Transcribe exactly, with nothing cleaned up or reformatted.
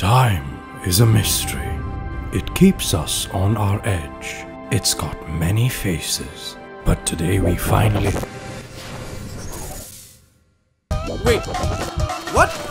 Time is a mystery. It keeps us on our edge. It's got many faces. But today we finally... Wait! What?